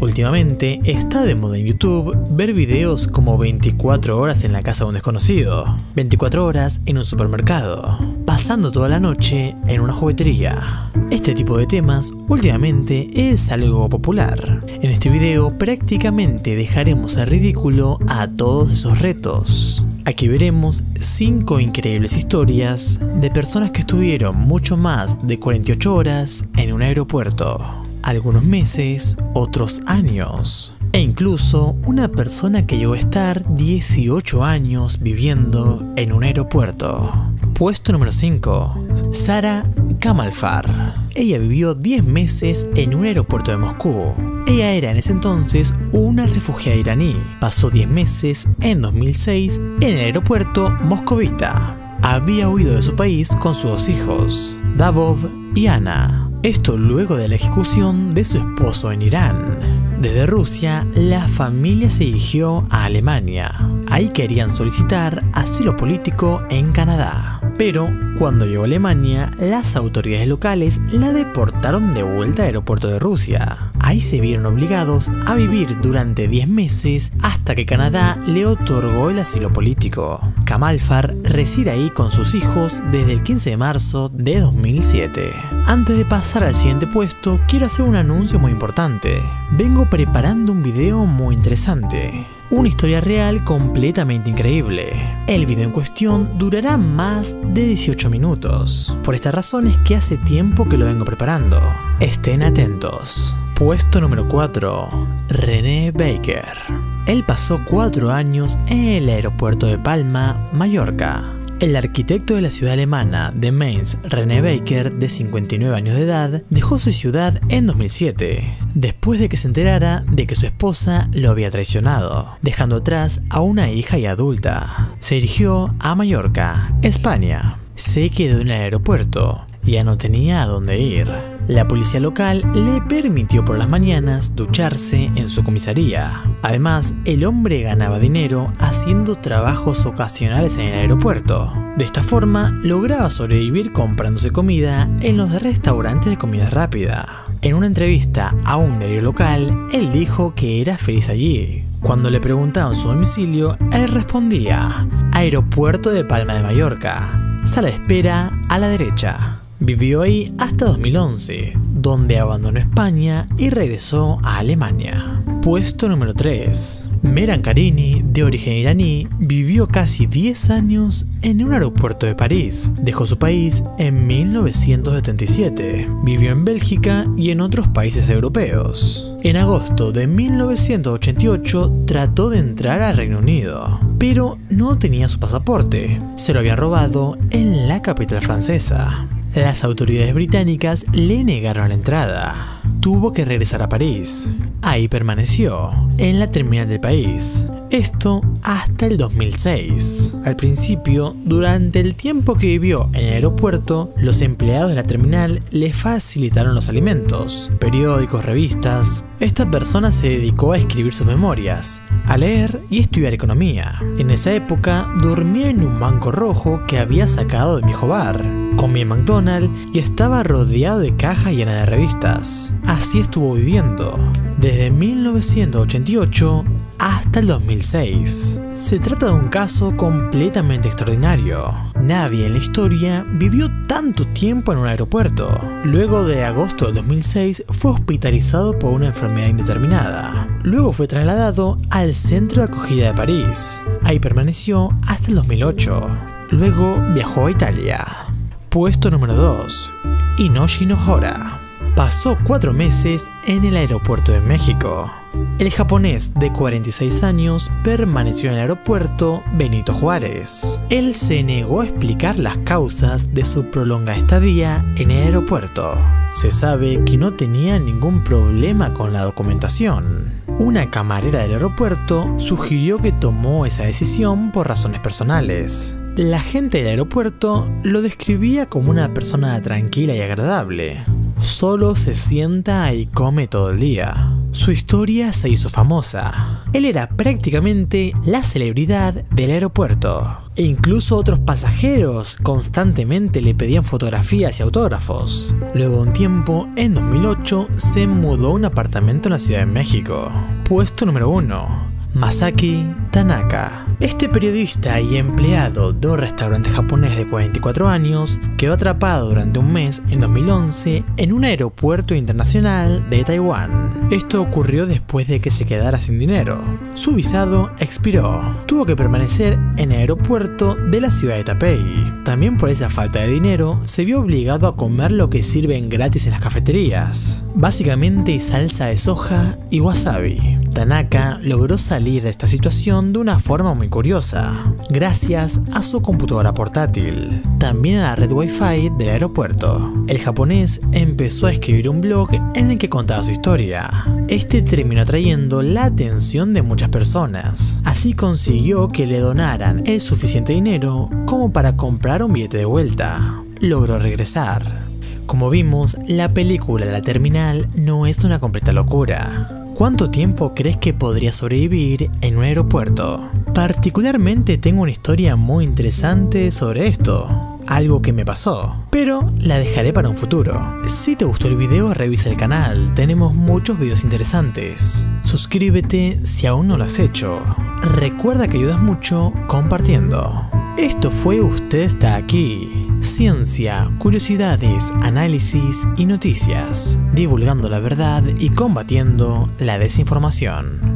Últimamente está de moda en YouTube ver videos como 24 horas en la casa de un desconocido, 24 horas en un supermercado, pasando toda la noche en una juguetería. Este tipo de temas últimamente es algo popular. En este video prácticamente dejaremos en ridículo a todos esos retos. Aquí veremos 5 increíbles historias de personas que estuvieron mucho más de 48 horas en un aeropuerto. Algunos meses, otros años, e incluso una persona que llegó a estar 18 años viviendo en un aeropuerto. Puesto número 5. Zahra Kamalfar. Ella vivió 10 meses en un aeropuerto de Moscú. Ella era en ese entonces una refugiada iraní. Pasó 10 meses en 2006 en el aeropuerto moscovita. Había huido de su país con sus 2 hijos, Davov y Ana. Esto luego de la ejecución de su esposo en Irán. Desde Rusia, la familia se dirigió a Alemania. Ahí querían solicitar asilo político en Canadá. Pero cuando llegó a Alemania, las autoridades locales la deportaron de vuelta al aeropuerto de Rusia. Ahí se vieron obligados a vivir durante 10 meses hasta que Canadá le otorgó el asilo político. Kamalfar reside ahí con sus hijos desde el 15 de marzo de 2007. Antes de pasar al siguiente puesto, quiero hacer un anuncio muy importante. Vengo preparando un video muy interesante. Una historia real completamente increíble. El video en cuestión durará más de 18 minutos. Por esta razón es que hace tiempo que lo vengo preparando. Estén atentos. Puesto número 4. René Baker. Él pasó 4 años en el aeropuerto de Palma, Mallorca. El arquitecto de la ciudad alemana de Mainz, René Baker, de 59 años de edad, dejó su ciudad en 2007, después de que se enterara de que su esposa lo había traicionado, dejando atrás a una hija ya adulta. Se dirigió a Mallorca, España. Se quedó en el aeropuerto. Ya no tenía a dónde ir. La policía local le permitió por las mañanas ducharse en su comisaría. Además, el hombre ganaba dinero haciendo trabajos ocasionales en el aeropuerto. De esta forma, lograba sobrevivir comprándose comida en los restaurantes de comida rápida. En una entrevista a un diario local, él dijo que era feliz allí. Cuando le preguntaban su domicilio, él respondía: aeropuerto de Palma de Mallorca, sala de espera a la derecha. Vivió ahí hasta 2011, donde abandonó España y regresó a Alemania. Puesto número 3. Mehran Karimi, de origen iraní, vivió casi 10 años en un aeropuerto de París. Dejó su país en 1977. Vivió en Bélgica y en otros países europeos. En agosto de 1988 trató de entrar al Reino Unido, pero no tenía su pasaporte. Se lo había robado en la capital francesa. Las autoridades británicas le negaron la entrada. Tuvo que regresar a París. Ahí permaneció, en la terminal del país. Esto hasta el 2006. Al principio, durante el tiempo que vivió en el aeropuerto, los empleados de la terminal le facilitaron los alimentos, periódicos, revistas. Esta persona se dedicó a escribir sus memorias, a leer y estudiar economía. En esa época, dormía en un banco rojo que había sacado de mi viejo bar. Comía en McDonald's y estaba rodeado de cajas llenas de revistas. Así estuvo viviendo, desde 1988 hasta el 2006. Se trata de un caso completamente extraordinario. Nadie en la historia vivió tanto tiempo en un aeropuerto. Luego de agosto del 2006 fue hospitalizado por una enfermedad indeterminada. Luego fue trasladado al centro de acogida de París. Ahí permaneció hasta el 2008. Luego viajó a Italia. Puesto número 2. Hiroshi Nohara. Pasó 4 meses en el aeropuerto de México. El japonés de 46 años permaneció en el aeropuerto Benito Juárez. Él se negó a explicar las causas de su prolongada estadía en el aeropuerto. Se sabe que no tenía ningún problema con la documentación. Una camarera del aeropuerto sugirió que tomó esa decisión por razones personales. La gente del aeropuerto lo describía como una persona tranquila y agradable. Solo se sienta y come todo el día. Su historia se hizo famosa. Él era prácticamente la celebridad del aeropuerto. E incluso otros pasajeros constantemente le pedían fotografías y autógrafos. Luego de un tiempo, en 2008, se mudó a un apartamento en la Ciudad de México. Puesto número 1. Masaki Tanaka. Este periodista y empleado de un restaurante japonés de 44 años quedó atrapado durante un mes en 2011 en un aeropuerto internacional de Taiwán. Esto ocurrió después de que se quedara sin dinero. Su visado expiró. Tuvo que permanecer en el aeropuerto de la ciudad de Taipei. También por esa falta de dinero se vio obligado a comer lo que sirven gratis en las cafeterías. Básicamente salsa de soja y wasabi. Tanaka logró salir de esta situación de una forma muy curiosa, gracias a su computadora portátil, también a la red Wi-Fi del aeropuerto. El japonés empezó a escribir un blog en el que contaba su historia. Este terminó atrayendo la atención de muchas personas, así consiguió que le donaran el suficiente dinero como para comprar un billete de vuelta. Logró regresar. Como vimos, la película La Terminal no es una completa locura. ¿Cuánto tiempo crees que podría sobrevivir en un aeropuerto? Particularmente tengo una historia muy interesante sobre esto, algo que me pasó, pero la dejaré para un futuro. Si te gustó el video, revisa el canal, tenemos muchos videos interesantes. Suscríbete si aún no lo has hecho. Recuerda que ayudas mucho compartiendo. Esto fue Usted Está Aquí. Ciencia, curiosidades, análisis y noticias, divulgando la verdad y combatiendo la desinformación.